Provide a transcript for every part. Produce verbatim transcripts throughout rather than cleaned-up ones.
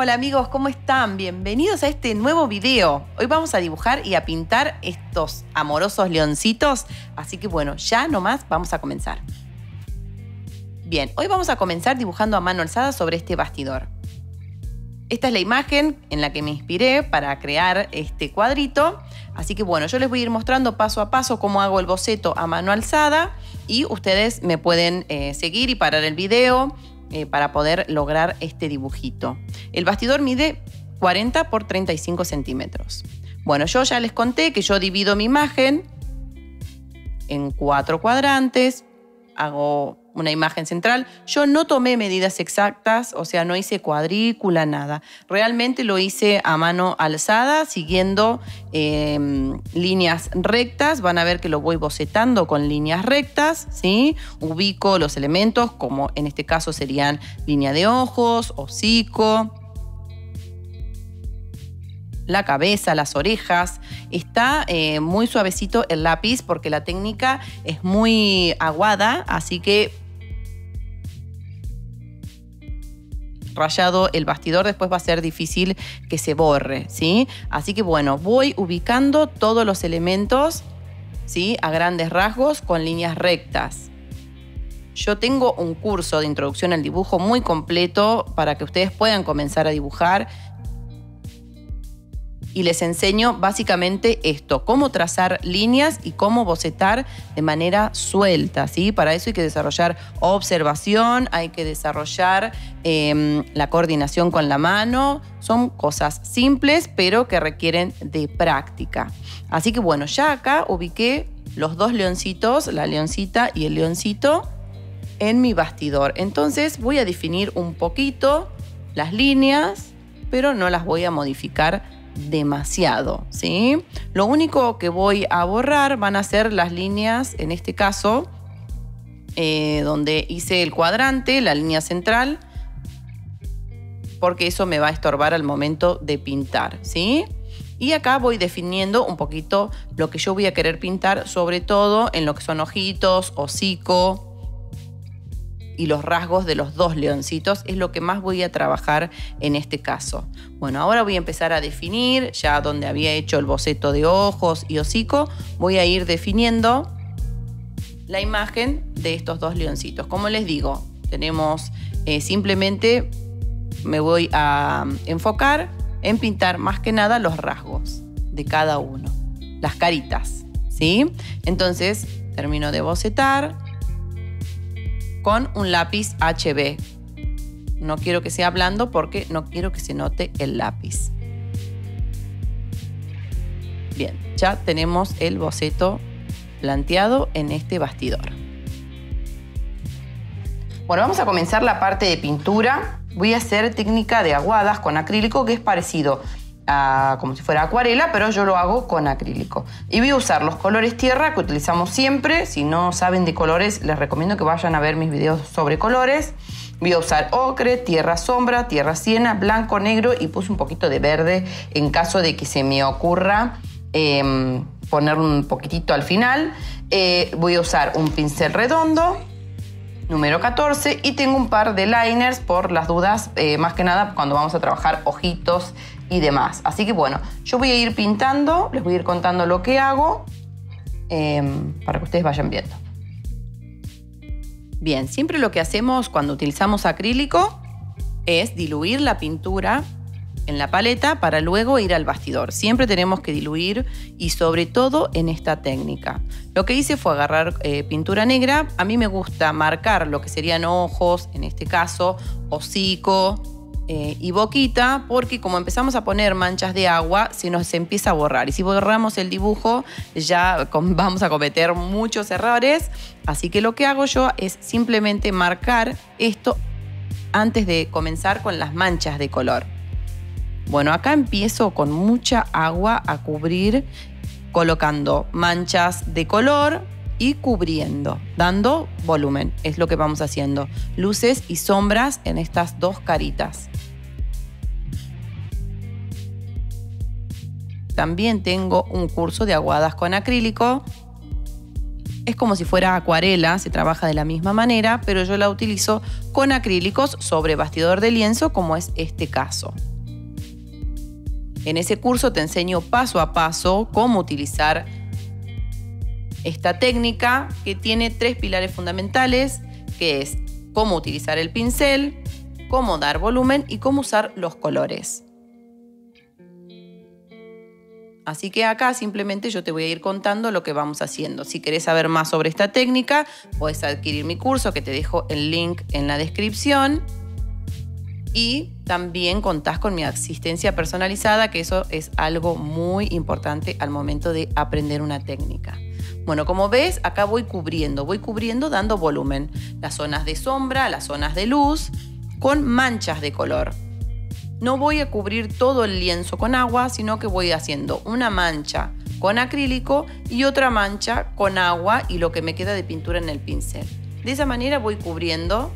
Hola amigos, ¿cómo están? Bienvenidos a este nuevo video. Hoy vamos a dibujar y a pintar estos amorosos leoncitos. Así que bueno, ya nomás vamos a comenzar. Bien, hoy vamos a comenzar dibujando a mano alzada sobre este bastidor. Esta es la imagen en la que me inspiré para crear este cuadrito. Así que bueno, yo les voy a ir mostrando paso a paso cómo hago el boceto a mano alzada. Y ustedes me pueden eh, seguir y parar el video. Eh, para poder lograr este dibujito. El bastidor mide cuarenta por treinta y cinco centímetros. Bueno, yo ya les conté que yo divido mi imagen en cuatro cuadrantes, hago una imagen central. Yo no tomé medidas exactas, o sea, no hice cuadrícula, nada. Realmente lo hice a mano alzada, siguiendo eh, líneas rectas. Van a ver que lo voy bocetando con líneas rectas, ¿sí? Ubico los elementos, como en este caso serían línea de ojos, hocico, la cabeza, las orejas. Está eh, muy suavecito el lápiz porque la técnica es muy aguada, así que rayado el bastidor después va a ser difícil que se borre, ¿sí? Así que bueno, voy ubicando todos los elementos, ¿sí? A grandes rasgos con líneas rectas. Yo tengo un curso de introducción al dibujo muy completo para que ustedes puedan comenzar a dibujar y les enseño básicamente esto, cómo trazar líneas y cómo bocetar de manera suelta, ¿sí? Para eso hay que desarrollar observación, hay que desarrollar eh, la coordinación con la mano. Son cosas simples, pero que requieren de práctica. Así que bueno, ya acá ubiqué los dos leoncitos, la leoncita y el leoncito, en mi bastidor. Entonces voy a definir un poquito las líneas, pero no las voy a modificar demasiado, ¿sí? Lo único que voy a borrar van a ser las líneas, en este caso, eh, donde hice el cuadrante, la línea central, porque eso me va a estorbar al momento de pintar, ¿sí? Y acá voy definiendo un poquito lo que yo voy a querer pintar, sobre todo en lo que son ojitos, hocico y los rasgos de los dos leoncitos, es lo que más voy a trabajar en este caso. Bueno, ahora voy a empezar a definir, ya donde había hecho el boceto de ojos y hocico, voy a ir definiendo la imagen de estos dos leoncitos. Como les digo, tenemos eh, simplemente me voy a enfocar en pintar más que nada los rasgos de cada uno, las caritas, ¿sí? Entonces, termino de bocetar con un lápiz H B. No quiero que sea blando porque no quiero que se note el lápiz. Bien, ya tenemos el boceto planteado en este bastidor. Bueno, vamos a comenzar la parte de pintura. Voy a hacer técnica de aguadas con acrílico, que es parecido a, como si fuera acuarela, pero yo lo hago con acrílico. Y voy a usar los colores tierra que utilizamos siempre. Si no saben de colores, les recomiendo que vayan a ver mis videos sobre colores. Voy a usar ocre, tierra sombra, tierra siena, blanco, negro y puse un poquito de verde en caso de que se me ocurra eh, poner un poquitito al final. Eh, voy a usar un pincel redondo número catorce y tengo un par de liners por las dudas, eh, más que nada cuando vamos a trabajar ojitos y demás. Así que bueno, yo voy a ir pintando, les voy a ir contando lo que hago eh, para que ustedes vayan viendo. Bien, siempre lo que hacemos cuando utilizamos acrílico es diluir la pintura en la paleta para luego ir al bastidor. Siempre tenemos que diluir y sobre todo en esta técnica. Lo que hice fue agarrar eh, pintura negra. A mí me gusta marcar lo que serían ojos, en este caso, hocico eh, y boquita, porque como empezamos a poner manchas de agua, se nos empieza a borrar. Y si borramos el dibujo, ya vamos a cometer muchos errores. Así que lo que hago yo es simplemente marcar esto antes de comenzar con las manchas de color. Bueno, acá empiezo con mucha agua a cubrir, colocando manchas de color y cubriendo, dando volumen. Es lo que vamos haciendo. Luces y sombras en estas dos caritas. También tengo un curso de aguadas con acrílico. Es como si fuera acuarela, se trabaja de la misma manera, pero yo la utilizo con acrílicos sobre bastidor de lienzo, como es este caso. En ese curso te enseño paso a paso cómo utilizar esta técnica, que tiene tres pilares fundamentales, que es cómo utilizar el pincel, cómo dar volumen y cómo usar los colores. Así que acá simplemente yo te voy a ir contando lo que vamos haciendo. Si querés saber más sobre esta técnica, puedes adquirir mi curso, que te dejo el link en la descripción. Y también contás con mi asistencia personalizada, que eso es algo muy importante al momento de aprender una técnica. Bueno, como ves, acá voy cubriendo, voy cubriendo dando volumen. Las zonas de sombra, las zonas de luz, con manchas de color. No voy a cubrir todo el lienzo con agua, sino que voy haciendo una mancha con acrílico y otra mancha con agua y lo que me queda de pintura en el pincel. De esa manera voy cubriendo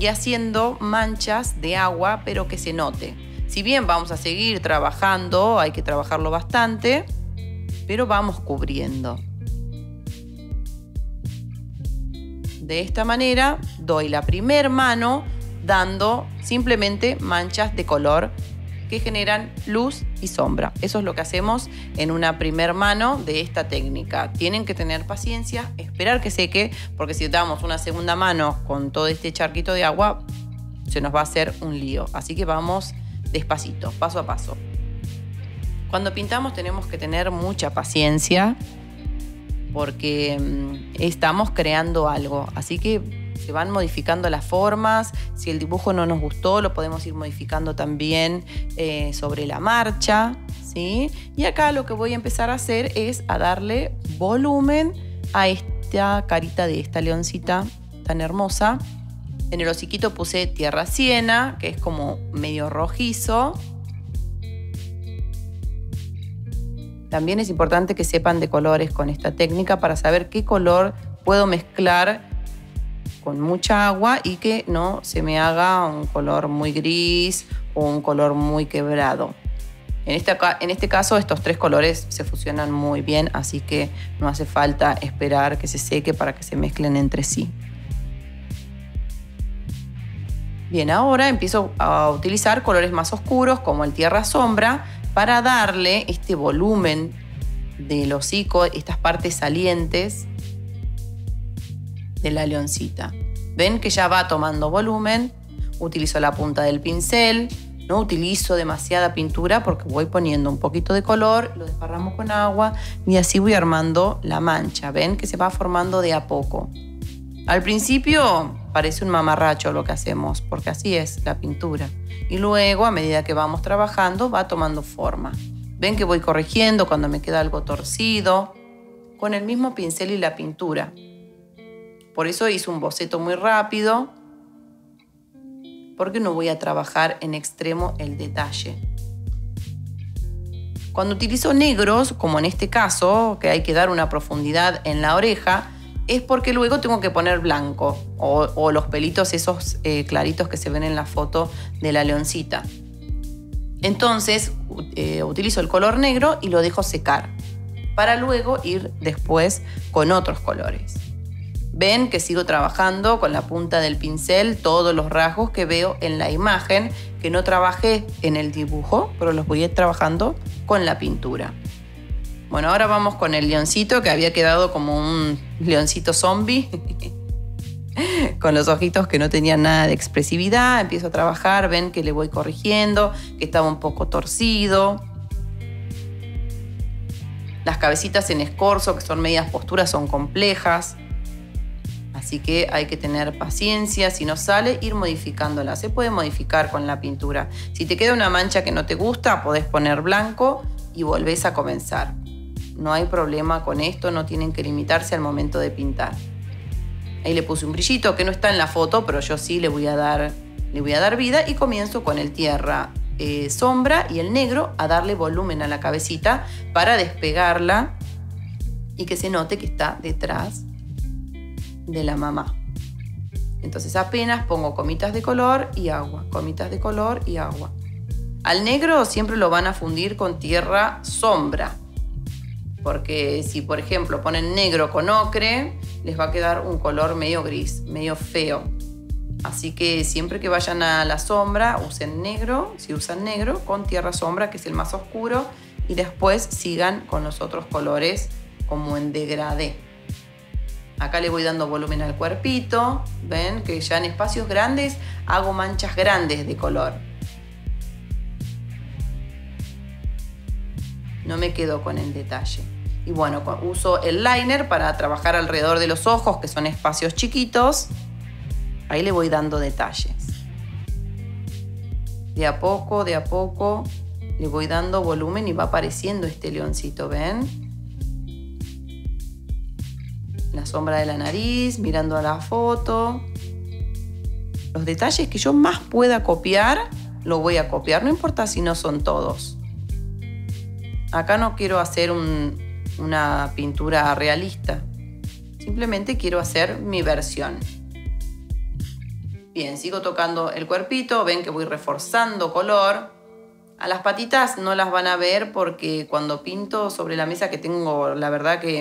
y haciendo manchas de agua, pero que se note. Si bien vamos a seguir trabajando, hay que trabajarlo bastante, pero vamos cubriendo. De esta manera doy la primer mano dando simplemente manchas de color que generan luz y sombra. Eso es lo que hacemos en una primer mano de esta técnica. Tienen que tener paciencia, esperar que seque, porque si damos una segunda mano con todo este charquito de agua, se nos va a hacer un lío. Así que vamos despacito, paso a paso. Cuando pintamos tenemos que tener mucha paciencia porque estamos creando algo. Así que se van modificando las formas. Si el dibujo no nos gustó, lo podemos ir modificando también eh, sobre la marcha, ¿sí? Y acá lo que voy a empezar a hacer es a darle volumen a esta carita de esta leoncita tan hermosa. En el hociquito puse tierra siena, que es como medio rojizo. También es importante que sepan de colores con esta técnica para saber qué color puedo mezclar con mucha agua y que no se me haga un color muy gris o un color muy quebrado. En este, en este caso estos tres colores se fusionan muy bien, así que no hace falta esperar que se seque para que se mezclen entre sí. Bien, ahora empiezo a utilizar colores más oscuros como el tierra sombra para darle este volumen del hocico, estas partes salientes de la leoncita. Ven que ya va tomando volumen. Utilizo la punta del pincel, no utilizo demasiada pintura porque voy poniendo un poquito de color, lo desparramos con agua y así voy armando la mancha. Ven que se va formando de a poco. Al principio parece un mamarracho lo que hacemos porque así es la pintura, y luego a medida que vamos trabajando va tomando forma. Ven que voy corrigiendo cuando me queda algo torcido con el mismo pincel y la pintura. Por eso hice un boceto muy rápido, porque no voy a trabajar en extremo el detalle. Cuando utilizo negros, como en este caso, que hay que dar una profundidad en la oreja, es porque luego tengo que poner blanco o, o los pelitos esos eh, claritos que se ven en la foto de la leoncita. Entonces eh, utilizo el color negro y lo dejo secar para luego ir después con otros colores. Ven que sigo trabajando con la punta del pincel todos los rasgos que veo en la imagen, que no trabajé en el dibujo, pero los voy a ir trabajando con la pintura. Bueno, ahora vamos con el leoncito, que había quedado como un leoncito zombie, con los ojitos que no tenían nada de expresividad. Empiezo a trabajar, ven que le voy corrigiendo, que estaba un poco torcido. Las cabecitas en escorzo, que son medias posturas, son complejas. Así que hay que tener paciencia, si no sale, ir modificándola. Se puede modificar con la pintura. Si te queda una mancha que no te gusta, podés poner blanco y volvés a comenzar. No hay problema con esto, no tienen que limitarse al momento de pintar. Ahí le puse un brillito que no está en la foto, pero yo sí le voy a dar, le voy a dar vida, y comienzo con el tierra eh, sombra y el negro a darle volumen a la cabecita para despegarla y que se note que está detrás de la mamá. Entonces apenas pongo comitas de color y agua, comitas de color y agua. Al negro siempre lo van a fundir con tierra sombra Porque si, por ejemplo, ponen negro con ocre, les va a quedar un color medio gris, medio feo. Así que siempre que vayan a la sombra, usen negro, si usan negro, con tierra sombra, que es el más oscuro, y después sigan con los otros colores como en degradé. Acá le voy dando volumen al cuerpito, ven que ya en espacios grandes hago manchas grandes de color. No me quedo con el detalle. Y bueno, uso el liner para trabajar alrededor de los ojos, que son espacios chiquitos. Ahí le voy dando detalles. De a poco, de a poco, le voy dando volumen y va apareciendo este leoncito, ¿ven? La sombra de la nariz, mirando a la foto. Los detalles que yo más pueda copiar, lo voy a copiar. No importa si no son todos. Acá no quiero hacer un... una pintura realista. Simplemente quiero hacer mi versión. Bien, sigo tocando el cuerpito. Ven que voy reforzando color. A las patitas no las van a ver porque cuando pinto sobre la mesa, que tengo la verdad que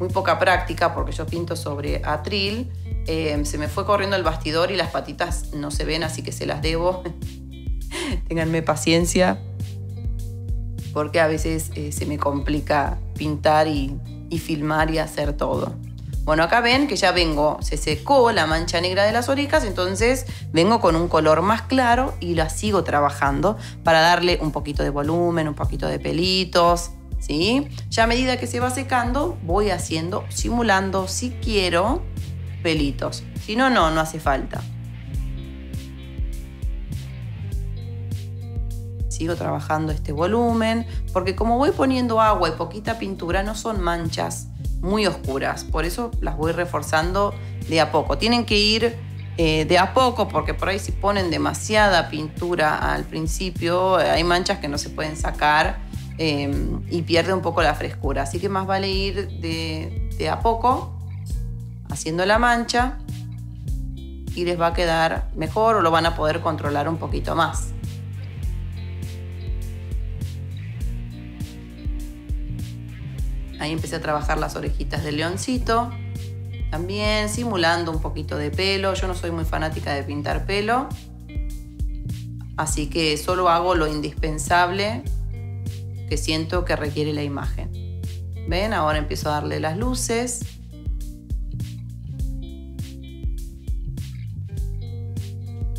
muy poca práctica porque yo pinto sobre atril, eh, se me fue corriendo el bastidor y las patitas no se ven, así que se las debo. Ténganme paciencia, porque a veces eh, se me complica pintar y, y filmar y hacer todo. Bueno, acá ven que ya vengo, se secó la mancha negra de las orejas, entonces vengo con un color más claro y la sigo trabajando para darle un poquito de volumen, un poquito de pelitos, ¿sí? Ya a medida que se va secando, voy haciendo, simulando, si quiero, pelitos. Si no, no, no hace falta. Sigo trabajando este volumen, porque como voy poniendo agua y poquita pintura, no son manchas muy oscuras. Por eso las voy reforzando de a poco. Tienen que ir eh, de a poco, porque por ahí si ponen demasiada pintura al principio, hay manchas que no se pueden sacar eh, y pierde un poco la frescura. Así que más vale ir de, de a poco, haciendo la mancha, y les va a quedar mejor o lo van a poder controlar un poquito más. Ahí empecé a trabajar las orejitas del leoncito, también simulando un poquito de pelo. Yo no soy muy fanática de pintar pelo, así que solo hago lo indispensable que siento que requiere la imagen. ¿Ven? Ahora empiezo a darle las luces.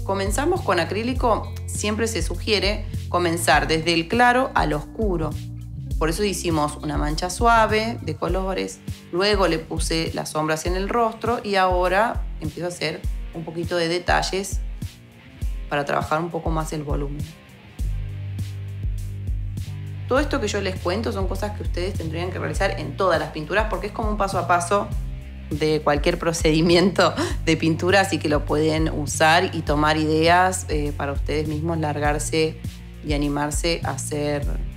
Comenzamos con acrílico, siempre se sugiere comenzar desde el claro al oscuro. Por eso hicimos una mancha suave de colores, luego le puse las sombras en el rostro y ahora empiezo a hacer un poquito de detalles para trabajar un poco más el volumen. Todo esto que yo les cuento son cosas que ustedes tendrían que realizar en todas las pinturas porque es como un paso a paso de cualquier procedimiento de pintura, así que lo pueden usar y tomar ideas eh, para ustedes mismos, largarse y animarse a hacer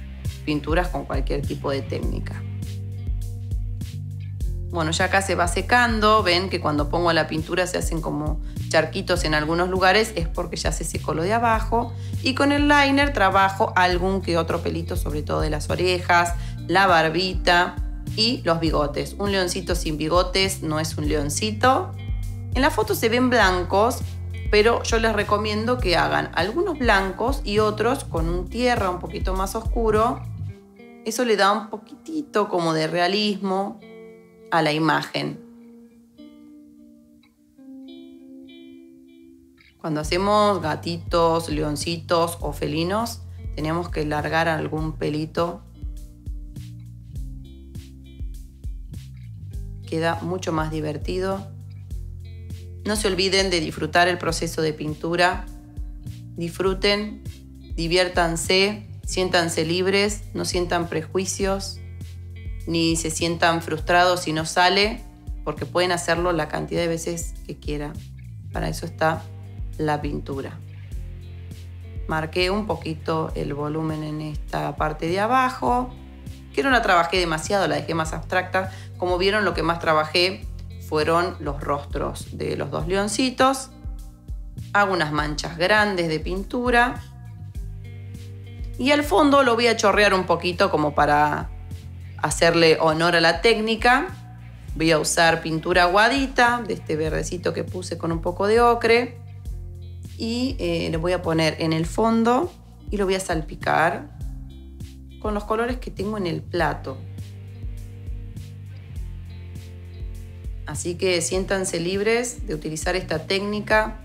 pinturas con cualquier tipo de técnica. Bueno, ya acá se va secando. Ven que cuando pongo la pintura se hacen como charquitos en algunos lugares, es porque ya se secó lo de abajo. Y con el liner trabajo algún que otro pelito, sobre todo de las orejas, la barbita y los bigotes. Un leoncito sin bigotes no es un leoncito. En la foto se ven blancos, pero yo les recomiendo que hagan algunos blancos y otros con un tierra un poquito más oscuro. Eso le da un poquitito como de realismo a la imagen. Cuando hacemos gatitos, leoncitos o felinos, tenemos que largar algún pelito. Queda mucho más divertido. No se olviden de disfrutar el proceso de pintura. Disfruten, diviértanse, siéntanse libres, no sientan prejuicios, ni se sientan frustrados si no sale, porque pueden hacerlo la cantidad de veces que quieran. Para eso está la pintura. Marqué un poquito el volumen en esta parte de abajo, que no la trabajé demasiado, la dejé más abstracta. Como vieron, lo que más trabajé fueron los rostros de los dos leoncitos. Hago unas manchas grandes de pintura. Y al fondo lo voy a chorrear un poquito como para hacerle honor a la técnica, voy a usar pintura aguadita, de este verdecito que puse con un poco de ocre, y eh, lo voy a poner en el fondo y lo voy a salpicar con los colores que tengo en el plato. Así que siéntanse libres de utilizar esta técnica.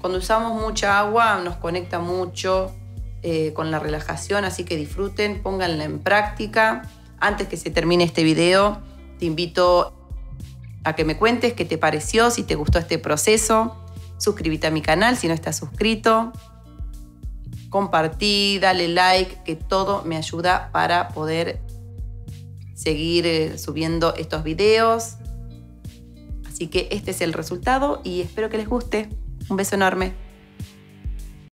Cuando usamos mucha agua nos conecta mucho eh, con la relajación, así que disfruten, pónganla en práctica. Antes que se termine este video, te invito a que me cuentes qué te pareció, si te gustó este proceso. Suscríbete a mi canal si no estás suscrito. Compartí, dale like, que todo me ayuda para poder seguir subiendo estos videos. Así que este es el resultado y espero que les guste. Un beso enorme.